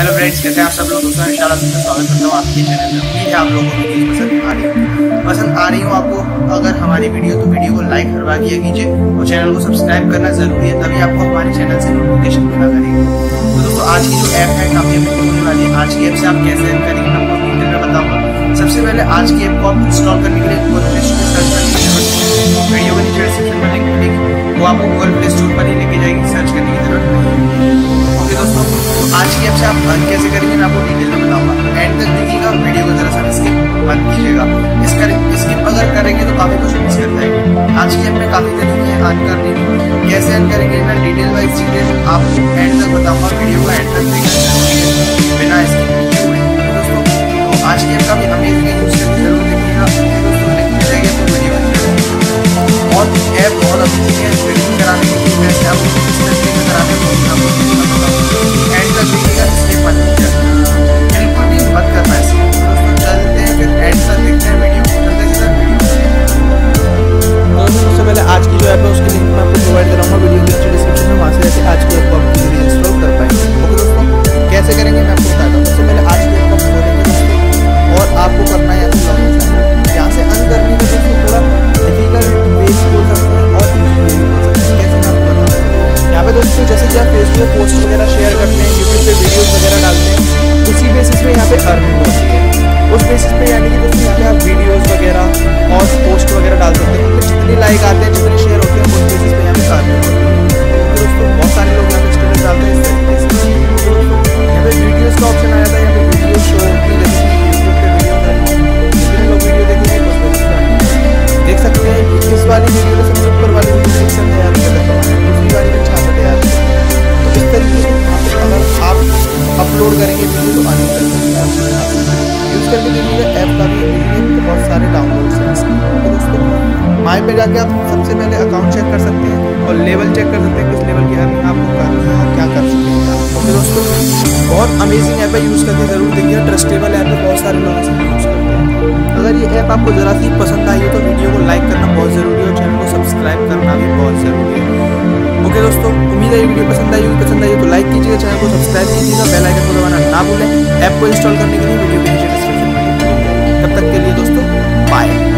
Hello friends, कैसे हैं आप सब लोग। दोस्तों इंशाल्लाह सबका स्वागत करता हूँ आपके चैनल में। उम्मीद है आप लोगों को वीडियो पसंद आ रही हो आपको। अगर हमारी वीडियो तो वीडियो को लाइक करवा दिया कीजिए और चैनल को सब्सक्राइब करना जरूरी है, तभी आपको हमारे चैनल से नोटिफिकेशन मिला करेंगे। तो दोस्तों आज की जो ऐप है काफी इम्पोर्टेंट होने वाली है। आज की ऐप से आप कैसे ऐप करेंगे आपको डिटेल में बताऊँगा। सबसे पहले आज की ऐप को आप इंस्टॉल करने के लिए गूगल सर्च कर लीजिए। वीडियो के नीचे डिस्क्रिप्शन में लिंक मिलेगी, वो आपको गूगल प्ले स्टोर पर ही लेके जाएगी, सर्च करने की जरूरत नहीं। ओके दोस्तों, तो आज की ऐप से आप अर्न कैसे करेंगे मैं आपको डिटेल में बताऊंगा। एंड तक देखिएगा और वीडियो को जरा सा स्किप मत कीजिएगा। स्किप अगर करेंगे तो काफी कुछ मिस कर जाएंगे। आज की ऐप में काफी तरीके हैं अर्न करने के। कैसे अर्न करेंगे मैं डिटेल वाइज डिटेल आपको एंड तक बताऊंगा। वीडियो को एंड तक देखिए बिना स्किप किए हुए। दोस्तों तो आज की ऐप का भी अमेजिंग यूज जरूर देखिएगा। दोस्तों लिंक मिलेगा तो वीडियो और ऐप बहुत अच्छी है। स्क्रीनिंग कराने के लिए कैसे आप स्क्रीनिंग कराने को एंड तक देखिएगा, इसके पर बिल्कुल भी मत करना है। दोस्तों चलते हैं फिर एंड तक देखते हैं वीडियो। दोस्तों सबसे पहले आज की जो ऐप है उसकी लिंक मैं आपको प्रोवाइड कराऊंगा वीडियो के नीचे डिस्क्रिप्शन में, वहाँ से जैसे आज की ऐप को आप इंस्टॉल कर पाएंगे। ओके दोस्तों कैसे करेंगे मैं आपको बताता हूँ। सबसे पहले आज की ऐप को खोलेंगे दोस्तों और आपको करना है यहाँ से अर्न करने के लिए थोड़ा डिफिकल्ट पेज बोल सकते हैं और कैसे मैं आपको बताऊँ। यहाँ पर दोस्तों जैसे कि आप फेसबुक पोस्ट वगैरह शेयर करते हैं, यूट्यूब पे वीडियोस वगैरह डालते हैं, उसी बेसिस पे यहाँ पे अर्निंग होती है। उस बेसिस पे यानी कि दोस्तों यहाँ पे आप वीडियोस वगैरह और पोस्ट वगैरह डाल सकते हैं, जितने लाइक आते हैं जितने शेयर होते हैं उस बेसिस पे यहाँ पे अर्निंग होती है। दोस्तों बहुत सारे लोग यहाँ पे स्टेटस डालते हैं इस तरीके से। यहाँ पे वीडियोज़ का ऑप्शन आया था, यहाँ पे वीडियो शो की जैसे यूट्यूब पर वीडियो जितने लोग वीडियो देखेंगे उस बेसिस पर देख सकते हैं। इस वाली वीडियो में सबसे ऊपर वाली वीडियो 60,000 दूसरी वाली में 66,000। तो इस तरीके से अगर आप अपलोड करेंगे वीडियो तो अर्निंग कर सकते हैं। यूज़ करके देखिएगा ऐप का भी बहुत सारे डाउनलोड्स हैं। दोस्तों माई पे जाके आप सबसे पहले अकाउंट चेक कर सकते हैं और लेवल चेक कर सकते हैं किस लेवल की अर्निंग आपको करना है, क्या कर सकते हैं। ओके दोस्तों बहुत अमेजिंग ऐप है, यूज़ करके ज़रूर देखिएगा। ट्रस्टेबल ऐप है, बहुत सारे लोग यूज़ करते हैं। अगर ये ऐप आपको ज़रा सी पसंद आई है तो वीडियो को लाइक करना बहुत ज़रूरी है और चैनल को सब्सक्राइब करना भी बहुत ज़रूरी है। ओके दोस्तों उम्मीद है ये वीडियो पसंद आई हो तो लाइक कीजिएगा, चैनल को सब्सक्राइब कीजिएगा, बेल आइकन को दबाना ना भूलें। ऐप को इंस्टॉल करने के लिए वीडियो के नीचे डिस्क्रिप्शन में लिंक मिलेगा। तब तक के लिए दोस्तों बाय।